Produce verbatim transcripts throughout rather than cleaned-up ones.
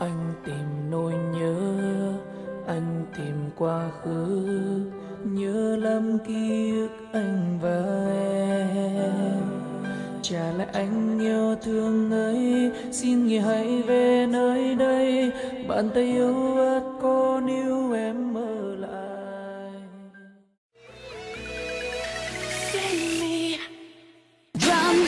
Anh tìm nỗi nhớ, anh tìm quá khứ, nhớ lắm ký ức anh và em. Trả lại anh yêu thương ấy, xin nghỉ hãy về nơi đây, bàn tay yêu ớt con yêu em ở lại. Send me drum.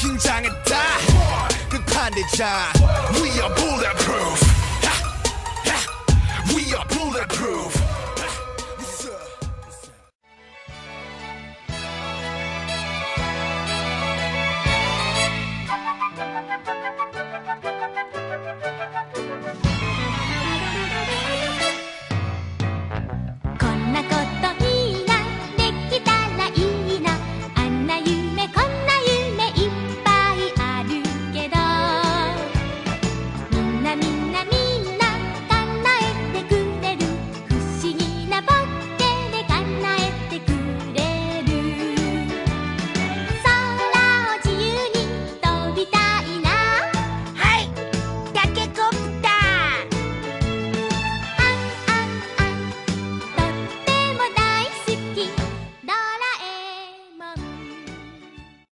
긴장했다. We are bulletproof.